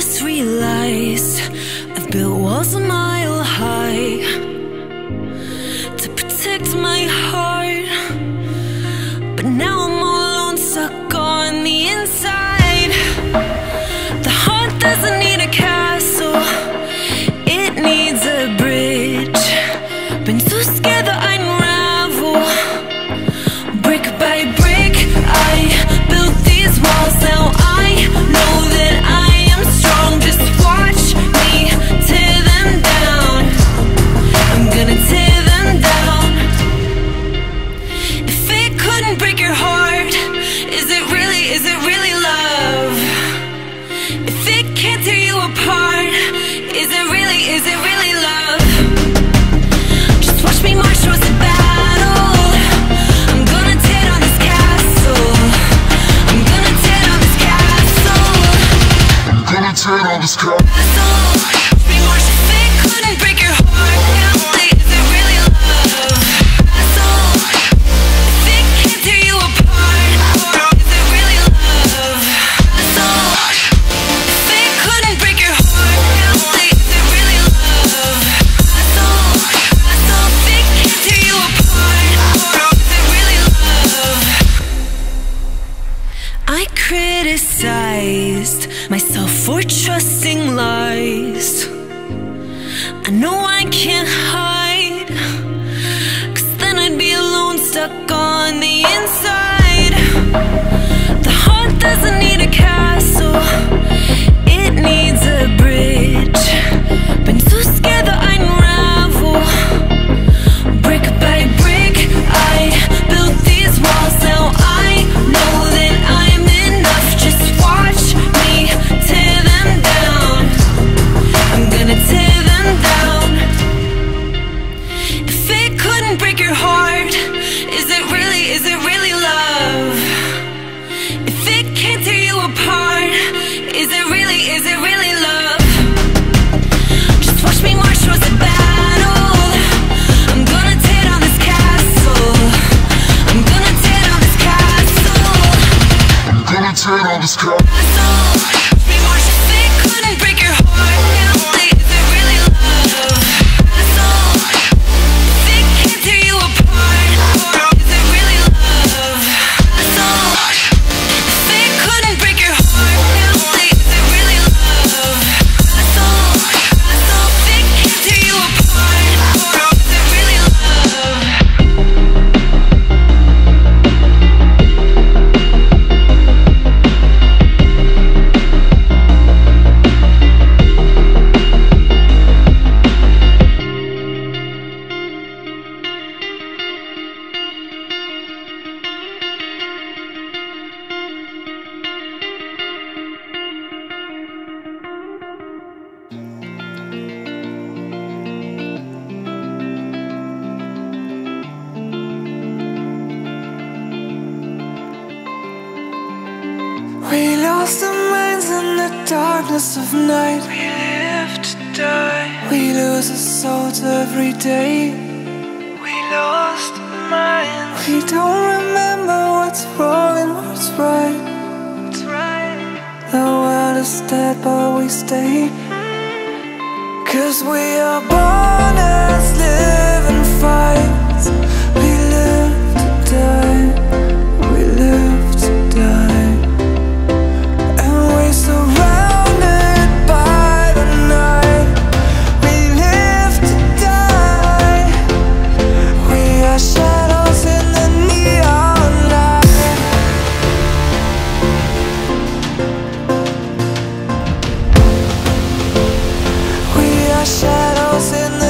just realized I've built walls a mile high to protect my heart, but now I'm all alone, stuck on the inside. The heart doesn't need a castle, it needs a bridge. Been too scared that I unravel, brick by brick I built these walls. Now I know that myself for trusting lies. I know I can't hide, 'cause then I'd be alone, stuck on the inside. The heart doesn't need a castle, it needs a bridge. Been too scared that I unravel, brick by brick I built these walls. Now I know that I'm enough, just watch me tear them down. I'm gonna tear them down. If it couldn't break your heart, is it really love? If it can't tear you apart, is it really love? Just watch me march towards the battle. I'm gonna tear down this castle, I'm gonna tear down this castle, I'm gonna tear down this castle. Of night, we live to die. We lose our souls every day. We lost our minds. We don't remember what's wrong and what's right. That's right. The world is dead, but we stay. 'Cause we are born as living fights. We live to die. We live to die. And we survive. Shadows in the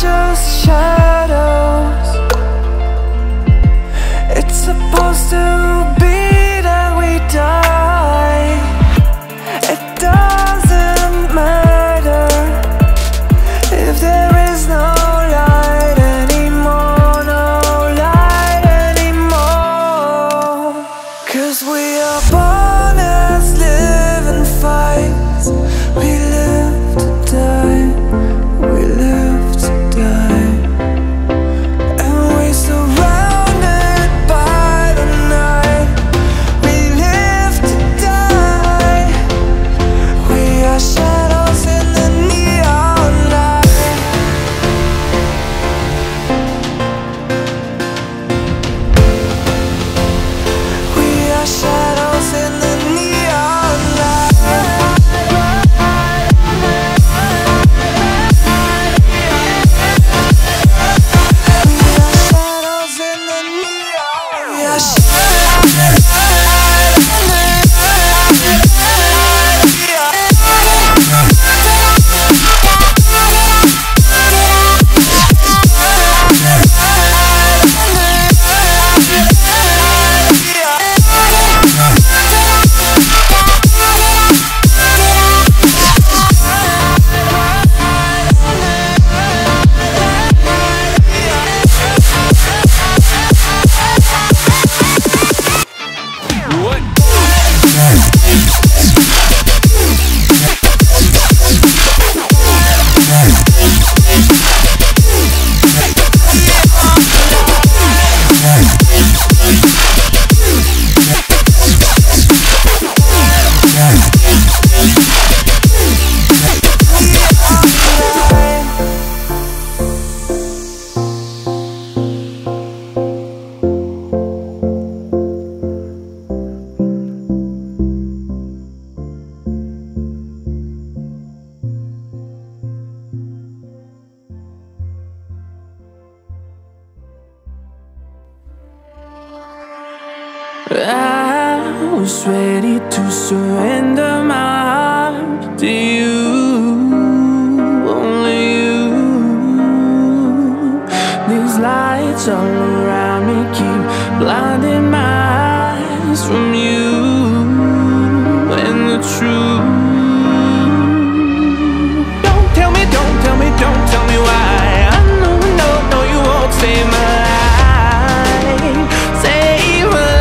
just shadows. It's supposed to be that we die. It doesn't matter if there is no light anymore. 'Cause we are born as living fights. We live to die. We live to die. And we're surrounded by the night. We live to die. We are shadows in the neon light. We are shadows in the I was ready to surrender my heart to you, only you. These lights all around me keep blinding my eyes from you and the truth. Don't tell me, don't tell me, don't tell me why. I know, no, you won't save my life.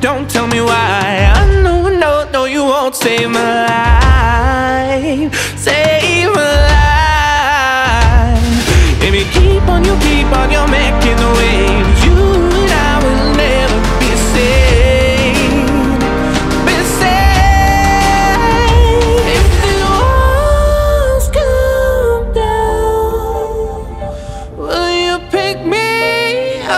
Don't tell me why. I know, no, you won't save my life. Save my life. If you keep on, you're making the waves. You and I will never be saved. Be saved. If the walls come down, will you pick me up?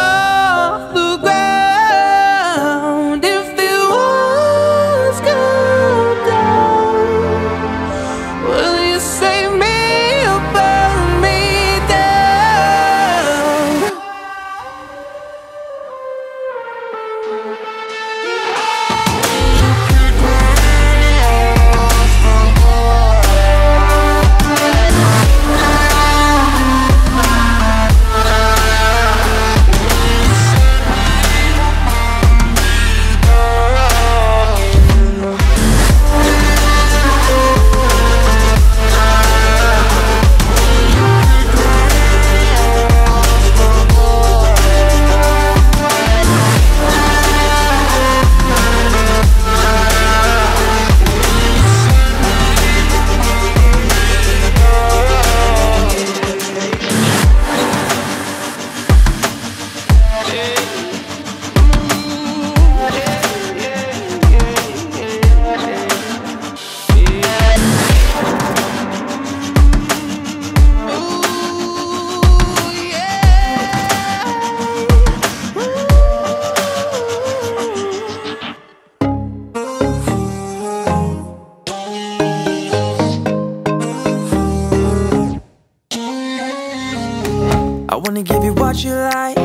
me give you what you like,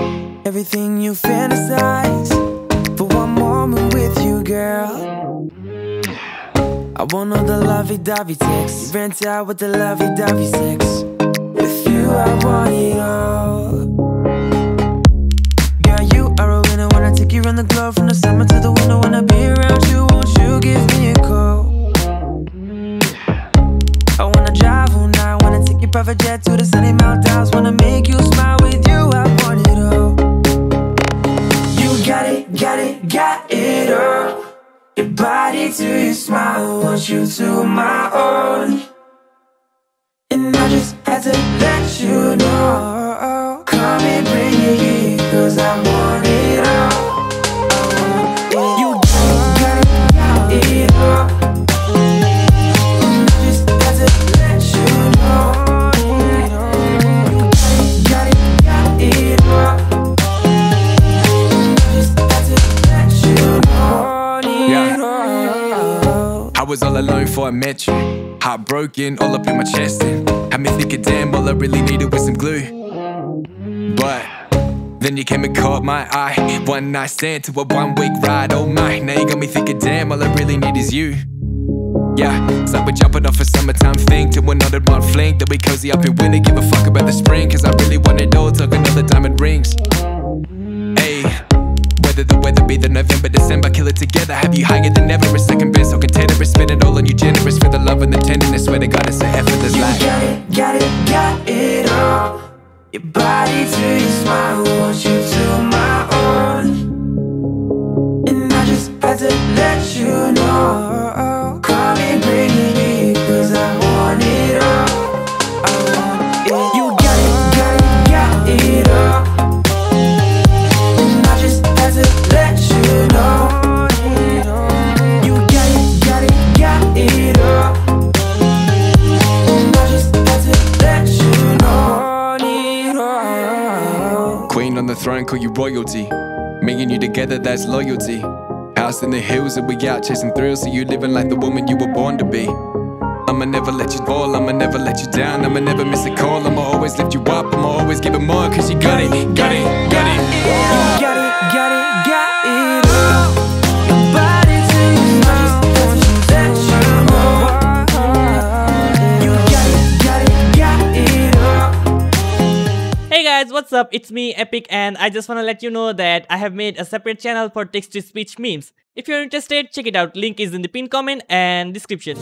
everything you fantasize. For one moment with you, girl, I want all the lovey-dovey sex. Rent out with the lovey-dovey sex. With you, I want it all. Girl, you are a winner. When I take you around the globe, from the summer to the winter, when I be around you, won't you give me a call? I wanna drive all night, wanna take your private jet to the sunny Maldives, wanna make you smile. With you, I want it all. You got it all. Your body to your smile, want you to my own. And I just had to let you know, come and bring it here, 'cause I want it all. I was all alone before I met you. Heartbroken, all up in my chest, and had me thinking, damn, all I really needed was some glue. But then you came and caught my eye. One night stand to a 1 week ride, oh my. Now you got me thinking, damn, all I really need is you. Yeah, it's like we're jumping off a summertime thing to another one fling. Then we cozy up in winter, give a fuck about the spring, 'cause I really want it all, talking all the diamond rings. The weather be the November, December, kill it together. Have you higher than ever, a second best, so contender. Spend it all on you, generous, for the love and the tenderness. Swear to God, it's an effort that's like got it all. Your body to your smile, want you to my own. And I just had to let you know, come and bring it here, 'cause I want it all. I want it. You got it all. Throne, call you royalty. Me and you together, that's loyalty. House in the hills, and we out chasing thrills. So you living like the woman you were born to be. I'ma never let you fall, I'ma never let you down, I'ma never miss a call, I'ma always lift you up, I'ma always give it more, 'cause you got it. Oh. Got it all. Your body to your smile, want you to my own. You got it all. Hey guys, what's up? It's me, Epic, and I just wanna let you know that I have made a separate channel for text-to-speech memes. If you're interested, check it out. Link is in the pinned comment and description.